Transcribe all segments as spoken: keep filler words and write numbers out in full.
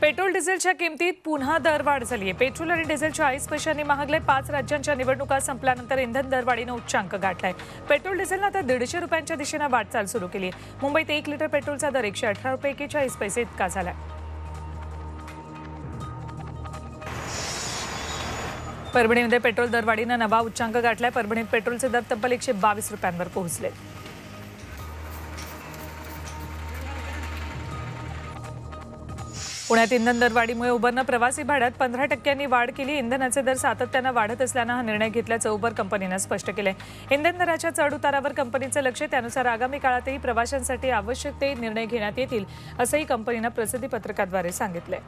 Petrol डिझेलच्या किमतीत पुन्हा दरवाढ झाली आहे। पेट्रोल आणि डिझेल चाळीस पैशांनी महागले। पाच राज्यांच्या निवडणुका संपल्यानंतर इंधन दरवाढीने उच्चांक गाठलाय। पेट्रोल डिझेलने आता दीडशे रुपयांच्या दिशेने वाटचाल सुरू केली आहे। मुंबईत एक लिटर पेट्रोलचा दर एकशे अठरा रुपये की चाळीस पैसे इतका झाला आहे। परभणीमध्ये पेट्रोल दरवाढीने नवा उच्चांक गाठलाय। परभणीत पेट्रोलचे दर तब्बल एकशे बावीस रुपयांवर पोहोचले। पुण्यात इंधन दरवाढीमुळे उबरने प्रवासी भाड्यात पंधरा टक्क्यांनी वाढ केली। इंधनाचे दर सातत्याने वाढत असल्याने हा निर्णय घेतल्याचं उबर कंपनीने स्पष्ट केले। इंधन दराच्या चढउतारावर कंपनीचं लक्ष आहे। त्यानुसार आगामी काळातही प्रवाशांसाठी आवश्यक ते निर्णय घेण्यात येतील असंही कंपनीने प्रसिद्धी पत्रकाद्वारे सांगितले।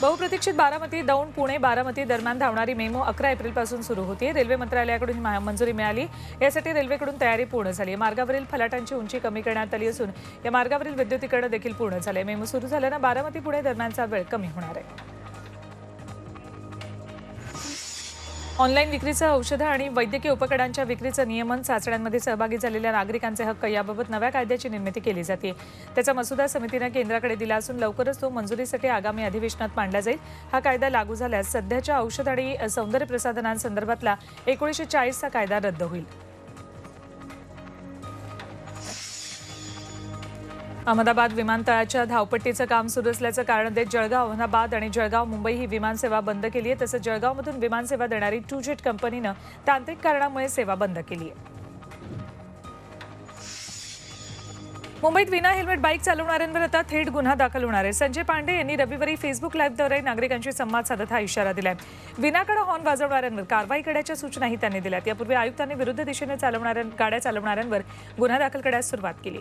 बहुप्रतीक्षित बारामती दौंड पुणे बारामती दरम्यान धावणारी मेमो अकरा एप्रिलपासून सुरू होती। रेल्वे मंत्रालयाकडून मंजुरी मिळाली। यासाठी रेल्वेकडून तयारी पूर्ण झाली आहे। मार्गावरील फलाटांची उंची कमी करण्यात आली असून या मार्गावरील विद्युतीकरण देखील पूर्ण झाले। मेमो सुरू झाल्याने बारामती पुणे दरम्यानचा वेळ कमी होणार आहे। ऑनलाइन विक्रीचं औषधं आणि वैद्यकीय उपकरणांच्या विक्रीचं नियमन चाचण्यांमध्ये सहभागी झालेल्या नागरिकांचे हक्क याबाबत नव्या कायद्याची निर्मिती केली जाते। त्याचा मसुदा समितीने केंद्राकडे दिला असून लवकरच तो मंजुरीसाठी आगामी अधिवेशनात मांडला जाईल। हा कायदा लागू झाल्यास सध्याच्या औषध आणि सौंदर्य प्रसाधनांसंदर्भातला एकोणीसशे चाळीस चा कायदा रद्द होईल। अहमदाबाद विमानतळाच्या धावपट्टीचं काम सुरू असल्याचं कारण देत जळगाव अहमदाबाद आणि जळगाव मुंबई ही विमानसेवा बंद केली आहे। तसंच जळगावमधून विमानसेवा देणारी टू जेट कंपनीनं तांत्रिक कारणामुळे सेवा बंद केली आहे। मुंबईत विना हेल्मेट बाईक चालवणाऱ्यांवर आता थेट गुन्हा दाखल होणार आहे। संजय पांडे यांनी रविवारी फेसबुक लाईव्हद्वारे नागरिकांशी संवाद साधत हा इशारा दिलाय। विनाकारण हॉर्न वाजवणाऱ्यांवर कारवाई करण्याच्या सूचनाही त्यांनी दिल्यात। यापूर्वी आयुक्तांनी विरुद्ध दिशेने चालवणाऱ्या गाड्या चालवणाऱ्यांवर गुन्हा दाखल करण्यास सुरुवात केली।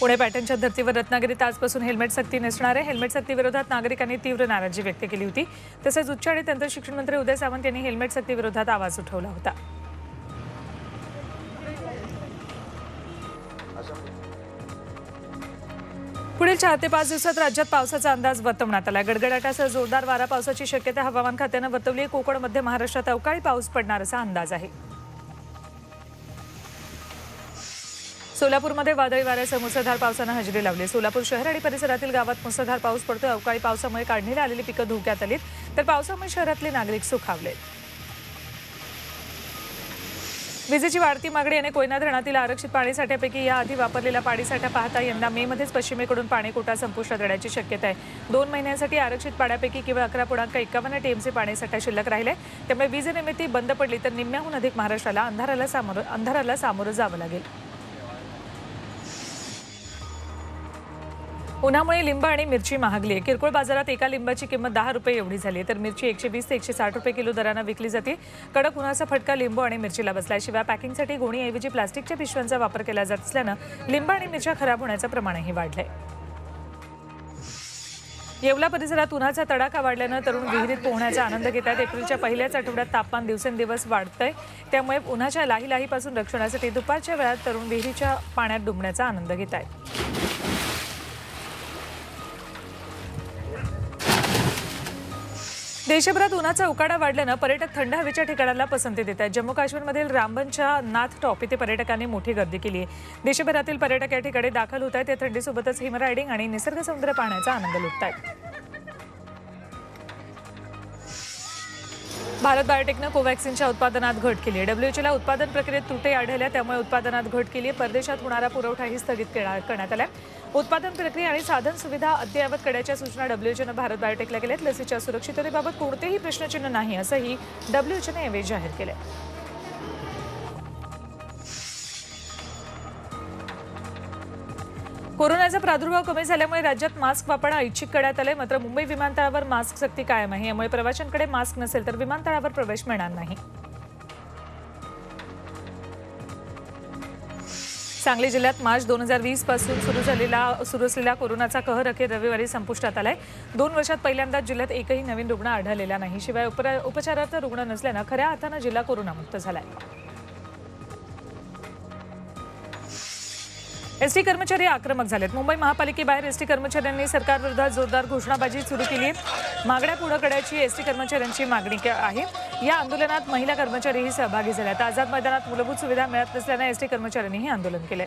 पुणे पॅटर्नच्या धर्तीवर रत्नागिरीत आजपासून हेल्मेट सक्ती नसणार आहे। हेल्मेट सक्तीविरोधात नागरिकांनी तीव्र नाराजी व्यक्त केली होती। तसेच उच्च आणि तंत्रशिक्षण मंत्री उदय सामंत यांनी हेल्मेट सक्तीविरोधात आवाज उठवला होता। पुढील चार ते पाच दिवसात राज्यात पावसाचा अंदाज वर्तवण्यात आला। गडगडाटासह जोरदार वारा पावसाची शक्यता हवामान खात्यानं वर्तवली आहे। कोकण मध्य महाराष्ट्रात अवकाळी पाऊस पडणार असा अंदाज आहे। सोलापूरमध्ये वादळी वाऱ्यासह मुसळधार पावसाने हजेरी लावली। सोलापूर शहर आणि परिसरातील गावात मुसळधार पाऊस पडतोय। अवकाळी पावसामुळे काढणीला आलेली पिकं धोक्यात आलीत, तर पावसामुळे शहरातले नागरिक सुखावले। विजेची वाढती मागणी आणि कोयना धरणातील आरक्षित पाणीसाठ्यापैकी याआधी वापरलेला पाणीसाठा पाहता यंदा मे मध्येच पश्चिमेकडून पाणीकोटा संपुष्टात येण्याची शक्यता आहे। दोन महिन्यांसाठी आरक्षित पाण्यापैकी केवळ अकरा पूर्णांक एकावन्न टीएमसी पाणीसाठा शिल्लक राहिलाय। त्यामुळे वीज निर्मिती बंद पडली तर निम्म्याहून अधिक महाराष्ट्राला अंधाराला सामोरं अंधाराला सामोरं जावं लागेल। उन्हामुळे लिंब आणि मिरची महागली आहे। किरकोळ बाजारात एका लिंबाची किंमत दहा रुपये एवढी झाली, तर मिरची एकशे वीस ते एकशे साठ रुपये किलो दराने विकली जाते। कडक उन्हाचा फटका लिंब आणि मिरचीला बसला। शिवाय पॅकिंगसाठी गोणीऐवजी प्लास्टिकच्या पिशव्यांचा वापर केला जात असल्यानं लिंब आणि मिरच्या खराब होण्याचं प्रमाणही वाढलंय। येवला परिसरात उन्हाचा तडाखा वाढल्यानं तरुण विहिरीत पोहण्याचा आनंद घेतात। एप्रिलच्या पहिल्याच आठवड्यात तापमान दिवसेंदिवस वाढतंय, त्यामुळे उन्हाच्या लाही लाहीपासून रक्षणासाठी दुपारच्या वेळात तरुण विहिरीच्या पाण्यात डुंबण्याचा आनंद घेत आहेत। देशभरात उन्हाचा उकाडा वाढल्यानं पर्यटक थंड हवेच्या ठिकाणाला पसंती देतात। जम्मू काश्मीरमधील रामबनच्या नाथ टॉप इथे पर्यटकांनी मोठी गर्दी केली आहे। देशभरातील पर्यटक या ठिकाणी दाखल होत आहेत। ते थंडीसोबतच हिम रायडिंग आणि निसर्ग सौंदर्य पाहण्याचा आनंद लुटत आहेत। भारत बायोटेकनं कोव्हॅक्सिनच्या उत्पादनात घट केली आहे। डब्ल्यूएचओला उत्पादन प्रक्रियेत तुटे आढळल्या, त्यामुळे उत्पादनात घट केली आहे। परदेशात होणारा पुरवठाही स्थगित करण्यात आला आहे। उत्पादन प्रक्रिया आणि साधन सुविधा अद्ययावत करण्याच्या सूचना डब्ल्यूएचओने भारत बायोटेकला केल्या आहेत। लसीच्या सुरक्षिततेबाबत कोणतेही प्रश्नचिन्ह नाही असंही डब्ल्यूएचओने यावेळी जाहीर केलं आहे। कोरोनाचा प्रादुर्भाव कमी झाल्यामुळे राज्यात मास्क वापरणं ऐच्छिक करण्यात आलंय। मात्र मुंबई विमानतळावर मास्क सक्ती कायम आहे। यामुळे प्रवाशांकडे मास्क नसेल तर विमानतळावर प्रवेश मिळणार नाही। सांगली जिल्ह्यात मार्च दोन हजार वीस पासून सुरू झालेला सुरू असलेला कोरोनाचा कहर अखेर रविवारी संपुष्टात आलाय। दोन वर्षात पहिल्यांदाच जिल्ह्यात एकही नवीन रुग्ण आढळलेला नाही। शिवाय उपचारार्थ रुग्ण नसल्यानं खऱ्या अर्थानं जिल्हा कोरोनामुक्त झालाय। एसटी कर्मचारी आक्रमक झालेत। मुंबई महापालिकेबाहेर एसटी कर्मचाऱ्यांनी सरकारविरोधात जोरदार घोषणाबाजी सुरू केली आहे। मागण्या पुढे करण्याची एसटी कर्मचाऱ्यांची मागणी आहे। या आंदोलनात महिला कर्मचारीही सहभागी झाले आहेत। आझाद मैदानात मूलभूत सुविधा मिळत नसल्याने एसटी कर्मचाऱ्यांनी हे आंदोलन केले।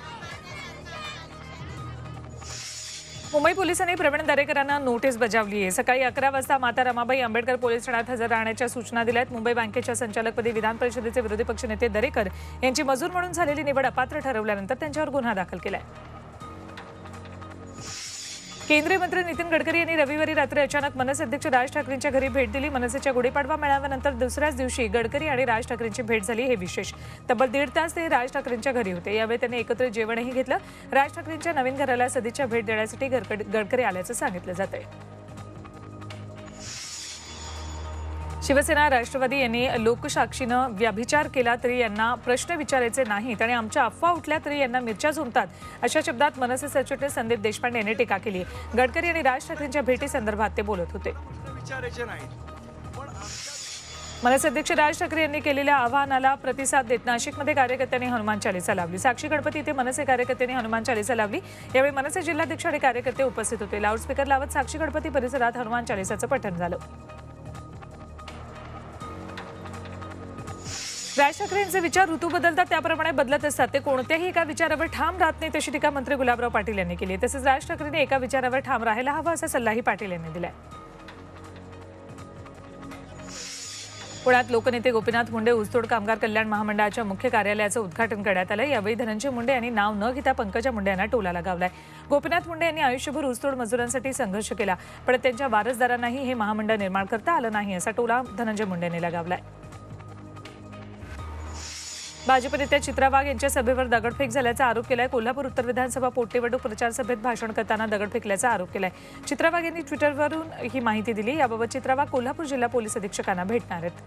मुंबई पोलिसांनी प्रवीण दरेकरांना नोटीस बजावली आहे। सकाळी अकरा वाजता माता रमाबाई आंबेडकर पोलीस ठाण्यात हजर राहण्याच्या सूचना दिल्या आहेत। मुंबई बँकेच्या संचालकपदी विधान परिषदेचे विरोधी पक्षनेते दरेकर यांची मजूर म्हणून झालेली निवड अपात्र ठरवल्यानंतर त्यांच्यावर गुन्हा दाखल केला आहे। केंद्रीय मंत्री नितीन गडकरी यांनी रविवारी रात्री अचानक मनसे अध्यक्ष राज ठाकरेंच्या घरी भेट दिली। मनसेच्या गुढीपाडवा मेळाव्यानंतर दुसऱ्याच दिवशी गडकरी आणि राज ठाकरेंची भेट झाली हे विशेष। तब्बल दीड तास ते राज ठाकरेंच्या घरी होते। यावेळी त्यांनी एकत्र जेवणही घेतलं। राज ठाकरेंच्या नवीन घराला सदिच्छा भेट देण्यासाठी गडकरी आल्याचं सांगितलं जातंय। शिवसेना राष्ट्रवादी यांनी लोकसाक्षीनं व्यभिचार केला तरी यांना प्रश्न विचारायचे नाहीत आणि आमच्या अफवा उठल्या तरी यांना मिरच्या झोंबतात अशा शब्दात मनसे सरचिटणीस संदीप देशपांडे यांनी टीका केली। गडकरी आणि राज ठाकरेंच्या भेटी संदर्भात ते बोलत होते। मनसे अध्यक्ष राज ठाकरे यांनी केलेल्या आवाहनाला प्रतिसाद देत नाशिकमध्ये कार्यकर्त्यांनी हनुमान चालीसा लावली। साक्षी गणपती इथे मनसे कार्यकर्त्यांनी हनुमान चालीसा लावली। यावेळी मनसे जिल्हाध्यक्ष आणि कार्यकर्ते उपस्थित होते। लाऊडस्पीकर लावत साक्षी गणपती परिसरात हनुमान चालीसाचं पठण झालं। राज ठाकरेंचे विचार ऋतू बदलतात त्याप्रमाणे बदलत असतात। ते कोणत्याही एका विचारावर ठाम राहत नाहीत अशी टीका मंत्री गुलाबराव पाटील यांनी केली। तसेच राज ठाकरेंनी एका विचारावर ठाम राहायला हवा असा सल्लाही पाटील यांनी दिलाय। पुण्यात लोकनेते गोपीनाथ मुंडे ऊसतोड कामगार कल्याण महामंडळाच्या मुख्य कार्यालयाचं उद्घाटन करण्यात आलं। यावेळी धनंजय मुंडे यांनी नाव न घेता पंकजा मुंडे यांना टोला लगावलाय। गोपीनाथ मुंडे यांनी आयुष्यभर ऊसतोड मजुरांसाठी संघर्ष केला पण त्यांच्या वारसदारांनाही हे महामंडळ निर्माण करता आलं नाही असा टोला धनंजय मुंडे यांनी लगावलाय। भाजप नेत्या चित्रा वाघ यांच्या सभेवर दगडफेक झाल्याचा आरोप केलाय। कोल्हापूर उत्तर विधानसभा पोटनिवडणूक प्रचार सभेत भाषण करताना दगड फेकल्याचा आरोप केलाय। चित्रा वाघ यांनी ट्विटरवरून ही माहिती दिली। याबाबत चित्रा वाघ कोल्हापूर जिल्हा पोलीस अधीक्षकांना भेटणार आहेत।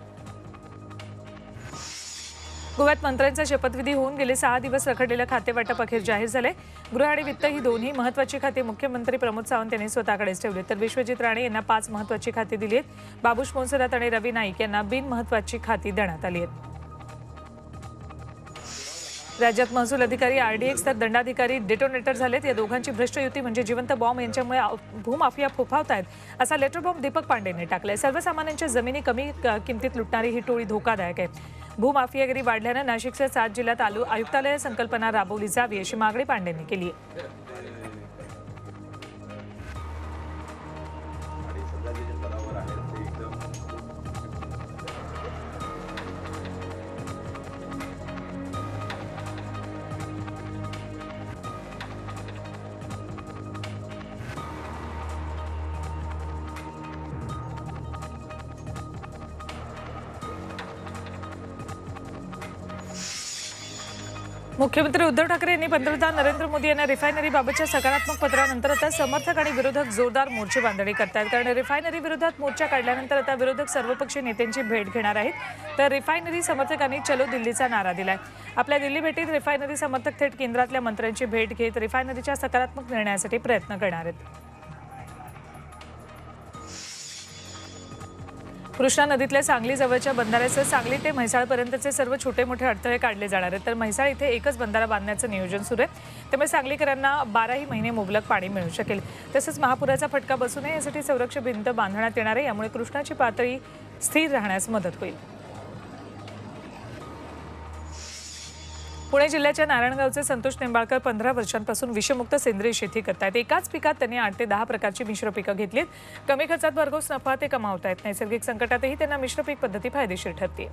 गोव्यात मंत्र्यांचा शपथविधी होऊन गेले सहा दिवस रखडलेलं खातेवाटप अखेर जाहीर झाले। गृह आणि वित्त ही दोन्ही महत्त्वाची खाती मुख्यमंत्री प्रमोद सावंत यांनी स्वतःकडेच ठेवली तर विश्वजित राणे यांना पाच महत्त्वाची खाती दिली आहेत। बाबूश मोन्सरात आणि रवी नाईक यांना बिनमहत्त्वाची खाती देण्यात आली आहेत। राज्यात महसूल अधिकारी आरडीएक्स तर दंडाधिकारी डेटोनेटर झालेत। या दोघांची भ्रष्ट युती म्हणजे जिवंत बॉम्ब यांच्यामुळे भूमाफिया फोफावतायत असा लेटर बॉम्ब दीपक पांडेने टाकलाय। सर्वसामान्यांच्या जमिनी कमी किमतीत लुटणारी ही टोळी धोकादायक आहे। भूमाफियागिरी वाढल्यानं नाशिकच्या सात जिल्ह्यात आयुक्तालय संकल्पना राबवली जावी अशी मागणी पांडेने केली आहे। मुख्यमंत्री उद्धव ठाकरे यांनी पंतप्रधान नरेंद्र मोदी यांना रिफायनरीबाबतच्या सकारात्मक पत्रानंतर आता समर्थक आणि विरोधक जोरदार मोर्चे बांधणी करत आहेत। कारण रिफायनरी विरोधात मोर्चा काढल्यानंतर आता विरोधक सर्वपक्षीय नेत्यांची भेट घेणार आहेत। तर रिफायनरी समर्थकांनी चलो दिल्लीचा नारा दिलाय। आपल्या दिल्ली भेटीत रिफायनरी समर्थक थेट केंद्रातल्या मंत्र्यांची भेट घेत रिफायनरीच्या सकारात्मक निर्णयासाठी प्रयत्न करणार आहेत। कृष्णा नदीतल्या सांगली जवळच्या बंधाऱ्यासह सांगली ते म्हैसाळपर्यंतचे सर्व छोटे मोठे अडथळे काढले जाणार आहेत। तर म्हैसाळ इथे एकच बंधारा बांधण्याचं नियोजन सुरू आहे त्यामुळे सांगलीकरांना बाराही महिने मुबलक पाणी मिळू शकेल। तसंच महापुराचा फटका बसू नये यासाठी संरक्षण भिंत बांधण्यात येणार आहे। यामुळे कृष्णाची पातळी स्थिर राहण्यास मदत होईल। पुणे जिल्ह्याच्या नारायणगावचे संतोष निंबाळकर पंधरा वर्षांपासून विषमुक्त सेंद्रिय शेती करतायत। एकाच पिकात त्यांनी आठ ते दहा प्रकारची मिश्र पिकं घेतलीत। कमी खर्चात भरघोस नफा ते कमावतायत। नैसर्गिक संकटातही त्यांना मिश्र पीक पद्धती फायदेशीर ठरते।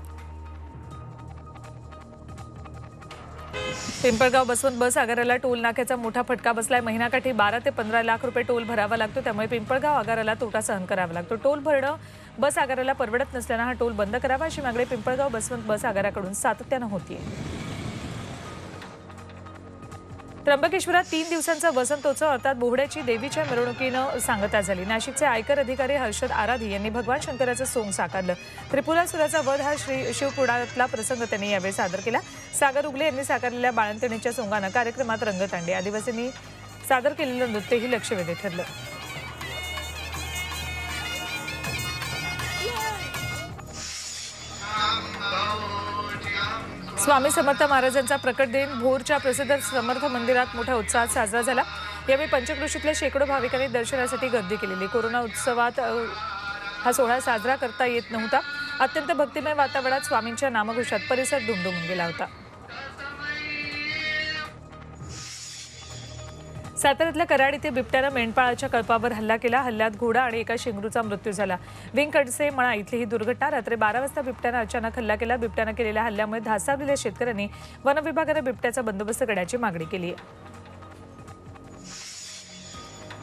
पिंपळगाव बसवंत बस आगाराला टोल नाक्याचा मोठा फटका बसलाय। महिनाकाठी बारा ते पंधरा लाख रुपये टोल भरावा लागतो त्यामुळे पिंपळगाव आगाराला तोटा सहन करावा लागतो। टोल भरणं बस आगाराला परवडत नसल्यानं हा टोल बंद करावा अशी मागणी पिंपळगाव बसवंत बस आगाराकडून सातत्यानं होतीये। त्र्यंबकेश्वरात तीन दिवसांचा वसंतोत्सव अर्थात बोहड्याची देवीच्या मिरवणुकीनं सांगता झाली। नाशिकचे आयकर अधिकारी हर्षद आराधी यांनी भगवान शंकराचं सोंग साकारलं। त्रिपुरासुराचा वध हा श्री शिवपुराणातला प्रसंग त्यांनी यावेळी सादर केला। सागर उगले यांनी साकारलेल्या बाळंतिणीच्या सोंगानं कार्यक्रमात रंगत आणली। आदिवासींनी सादर केलेलं नृत्यही लक्षवेधी ठरलं। स्वामी समर्थ महाराजांचा प्रकट दिन भोरच्या प्रसिद्ध समर्थ मंदिरात मोठ्या उत्साहात साजरा झाला। यावेळी पंचक्रोशीतले शेकडो भाविकांनी दर्शनासाठी गर्दी केली। कोरोना उत्सवात हा सोहळा साजरा करता येत नव्हता। अत्यंत भक्तिमय वातावरणात स्वामींच्या नामघोषात परिसर दुमदुमून गेला होता। साताऱ्यातल्या कराड येथे बिबट्याने मेंढपाळाच्या कळपावर हल्ला केला। हल्ल्यात घोडा आणि एका शिंगरूचा मृत्यू झाला। विंकडसे मळा इथली ही दुर्घटना। रात्री बारा वाजता बिबट्याने अचानक हल्ला केला। बिबट्याने केलेल्या हल्ल्यामुळे धासावलेल्या शेतकऱ्यांनी वन विभागाला बिबट्याचा बंदोबस्त करण्याची मागणी केली आहे।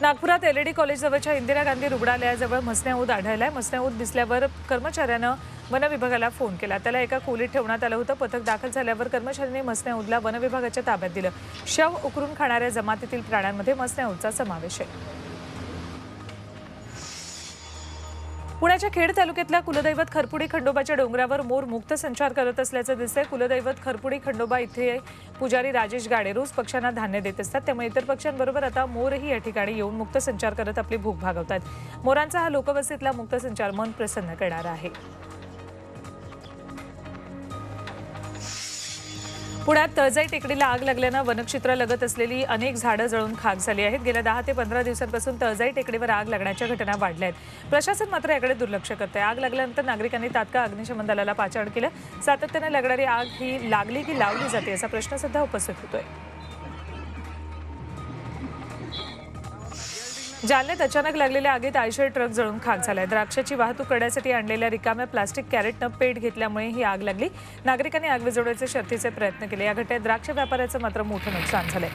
नागपुरात एलईडी कॉलेजजवळच्या इंदिरा गांधी रुग्णालयाजवळ मसण्याऊद आढळला। मसण्याऊद दिसल्यावर कर्मचाऱ्यानं वन विभागाला फोन केला। त्याला एका खोलीत ठेवण्यात आलं होतं। पथक दाखल झाल्यावर कर्मचाऱ्यांनी मसण्याऊदला वन विभागाच्या ताब्यात दिलं। शव उकरून खाणाऱ्या जमातीतील प्राण्यांमध्ये मसण्याऊदचा समावेश आहे। पुण्याच्या खेड तालुक्यातल्या कुलदैवत खरपुडी खंडोबाच्या डोंगरावर मोर मुक्त संचार करत असल्याचं दिसतंय। कुलदैवत खरपुडी खंडोबा इथे पुजारी राजेश गाडे रोज पक्ष्यांना धान्य देत असतात। त्यामुळे इतर पक्ष्यांबरोबर आता मोरही या ठिकाणी येऊन मुक्त संचार करत आपली भूक भागवतात। मोरांचा हा लोकवस्तीतला मुक्त संचार मन प्रसन्न करणारा आहे। पुण्यात तळजाई टेकडीला आग लागल्यानं वनक्षेत्रालगत असलेली अनेक झाडं जळून खाक झाली आहेत। गेल्या दहा ते पंधरा दिवसांपासून तळजाई टेकडीवर आग लागण्याच्या घटना वाढल्या आहेत। प्रशासन मात्र याकडे दुर्लक्ष करत आहे। आग लागल्यानंतर नागरिकांनी तात्काळ अग्निशमन दलाला पाचारण केलं। सातत्यानं लागणारी आग ही लागली की लावली जाते असा प्रश्न सध्या उपस्थित होतोय। जालन्यात अचानक लागलेल्या आगीत आयशर ट्रक जळून खाक झाला आहे। द्राक्षाची वाहतूक करण्यासाठी आणलेल्या रिकाम्या प्लास्टिक कॅरेटनं पेट घेतल्यामुळे ही आग लागली। नागरिकांनी आग विझवण्याचे शर्थीचे प्रयत्न केले। या घटनेत द्राक्ष व्यापाऱ्याचं मात्र मोठं नुकसान झालंय।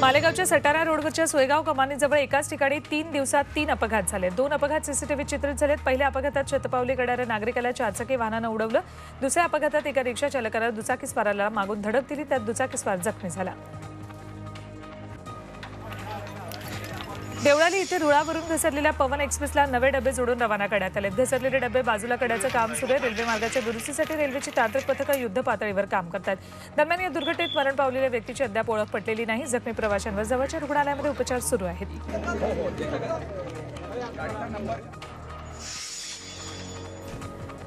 मालेगावच्या सटाणा रोडवरच्या सोयगाव कमानीजवळ एकाच ठिकाणी तीन दिवसात तीन अपघात झाले। दोन अपघात सीसीटीव्ही चित्रित झालेत। पहिल्या अपघातात शतपावली करणाऱ्या नागरिकाला चारचाकी वाहनानं उडवलं। दुसऱ्या अपघातात एका रिक्षा चालकाला दुचाकीस्वाराला मागून धडक दिली। त्यात दुचाकीस्वार जखमी झाला। देवळाली इथे रुळावरून घसरलेल्या पवन एक्सप्रेसला नवे डबे जोडून रवाना करण्यात आले। घसरलेले डबे बाजूला करण्याचं काम सुरू आहे। रेल्वे मार्गाच्या दुरुस्तीसाठी रेल्वेची तांत्रिक पथकं युद्ध पातळीवर काम करतात। दरम्यान या दुर्घटनेत मरण पावलेल्या व्यक्तीची अद्याप ओळख पटलेली नाही। जखमी प्रवाशांवर जवळच्या रुग्णालयामध्ये उपचार सुरू आहेत।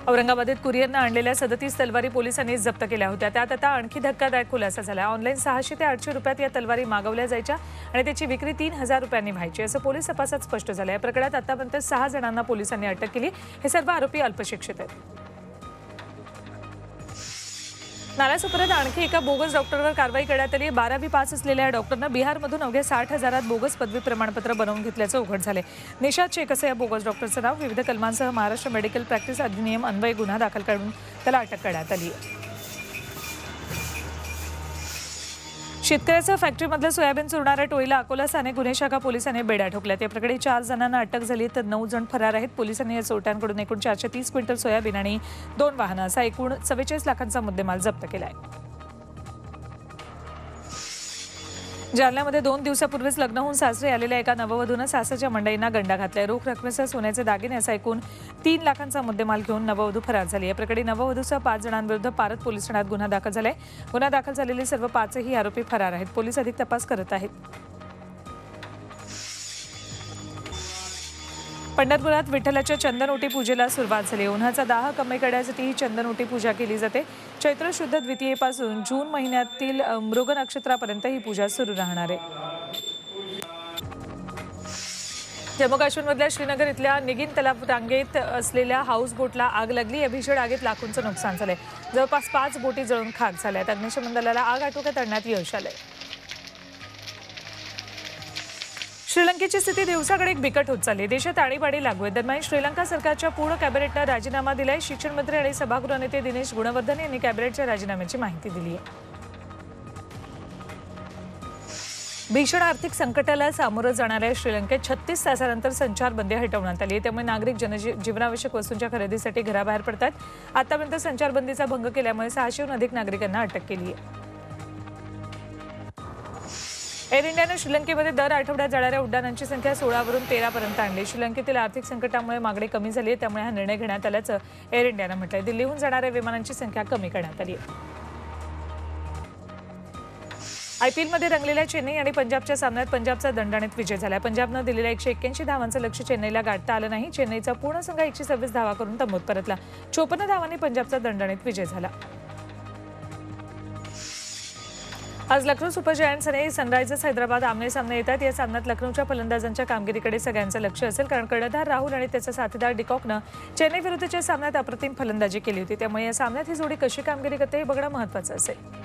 औरंगाबादेत कुरिअरनं आणलेल्या सदतीस तलवारी पोलिसांनी जप्त केल्या होत्या। त्यात आता आणखी धक्कादायक खुलासा झाला। ऑनलाईन सहाशे ते आठशे रुपयात या तलवारी मागवल्या जायच्या आणि त्याची विक्री तीन हजार रुपयांनी व्हायची असं पोलीस तपासात स्पष्ट झालं। या प्रकरणात आतापर्यंत सहा जणांना पोलिसांनी अटक केली। हे सर्व आरोपी अल्पशिक्षित आहेत। नालासोपाऱ्यात आणखी एका बोगस डॉक्टरवर कारवाई करण्यात आली। बारावी पास असलेल्या या डॉक्टरनं बिहारमधून अवघ्या साठ हजारात बोगस पदवी प्रमाणपत्र बनवून घेतल्याचं उघड झालं आहे। निषाद शेख असं या बोगस डॉक्टरचं नाव। विविध कलमांसह महाराष्ट्र मेडिकल प्रॅक्टिस अधिनियम अन्वये गुन्हा दाखल करून त्याला अटक करण्यात आली आहे। शेतकऱ्याचं फॅक्टरीमधलं सोयाबीन चुरणाऱ्या टोळीला अकोला साने गुन्हे शाखा पोलिसांनी बेड्या ठोकल्यात। या प्रकरणी चार जणांना अटक झाली तर नऊ जण फरार आहेत। पोलिसांनी या चोरट्यांकडून एकूण चारशे तीस क्विंटल सोयाबीन आणि दोन वाहनं असा एकूण चव्वेचाळीस लाखांचा मुद्देमाल जप्त केला आहे। जालन्यामध्ये दोन दिवसापूर्वीच लग्न होऊन सासरे आलेल्या एका नववधूनं सासरच्या मंडळींना गंडा घातलाय। रोख रकमेसह सोन्याचे दागिने असा एकूण तीन लाखांचा मुद्देमाल घेऊन नववधू फरार झाली। या प्रकरणी नववधूसह पाच जणांविरुद्ध पारध पोलीस ठाण्यात गुन्हा दाखल झालाय। गुन्हा दाखल झालेले सर्व पाचही आरोपी फरार आहेत। पोलीस अधिक तपास करत आहेत। पंढरपुरात विठ्ठलाच्या चंदनओटी पूजेला सुरुवात झाली। उन्हाचा दाह कमी करण्यासाठी ही चंदनओटी पूजा केली जाते। चैत्र शुद्ध द्वितीयेपासून जून महिन्यातील मृग नक्षत्रापर्यंत ही पूजा सुरू राहणार आहे। जम्मू काश्मीरमधल्या श्रीनगर इथल्या निगिन तलाव रांगेत असलेल्या हाऊस बोटला आग लागली। या भीषण आगीत लाखोंचं नुकसान झालंय। जवळपास पाच बोटी जळून खाक झाल्या आहेत। अग्निशमन दलाला आग आटोक्यात आणण्यात यश आलंय। श्रीलंकेची स्थिती दिवसाकडे एक बिकट होत चालली। देशात आणीबाणी लागू आहे। दरम्यान श्रीलंका सरकारच्या पूर्ण कॅबिनेटनं राजीनामा दिलाय। शिक्षण मंत्री आणि सभागृह नेते दिनेश गुणवर्धन यांनी कॅबिनेटच्या राजीनाम्याची माहिती दिली आहे। भीषण आर्थिक संकटाला सामोरं जाणाऱ्या श्रीलंकेत छत्तीस तासानंतर संचारबंदी हटवण्यात आली आहे। त्यामुळे नागरिक जनजीवनावश्यक वस्तूंच्या खरेदीसाठी घराबाहेर पडतात। आतापर्यंत संचारबंदीचा भंग केल्यामुळे सहाशेहून अधिक नागरिकांना अटक केली आहे। एअर इंडियाने श्रीलंकेमध्ये दर आठवड्यात जाणाऱ्या उड्डाणांची संख्या सोळावरून तेरापर्यंत आणली। श्रीलंकेतील आर्थिक संकटामुळे मागणी कमी झाली आहे। त्यामुळे हा निर्णय घेण्यात आल्याचं एअर इंडियानं म्हटलंय। दिल्लीहून जाणाऱ्या विमानांची संख्या कमी करण्यात आली आहे। आईपीएल मध्ये रंगलेल्या चेन्नई आणि पंजाबच्या सामन्यात पंजाबचा दणदणीत विजय झाला। पंजाबनं दिलेल्या एकशे एक्याऐंशी धावांचं लक्ष्य चेन्नईला गाठता आलं नाही। चेन्नईचा पूर्ण संघ एकशे सव्वीस धावा करून तंबूत परतला। चोपन्न धावांनी पंजाबचा दणदणीत विजय झाला। आज लखनऊ सुपर जायंट्स आणि सनराइजर्स हैदराबाद आमने सामने येतात। या सामन्यात लखनऊच्या फलंदाजांच्या कामगिरीकडे सगळ्यांचं लक्ष असेल, कारण कर्णधार राहुल आणि त्याचा साथीदार डिकॉकनं चेन्नई विरुद्धच्या सामन्यात अप्रतिम फलंदाजी केली होती। त्यामुळे या सामन्यात ही जोडी कशी कामगिरी करते हे बघणं महत्त्वाचं असेल।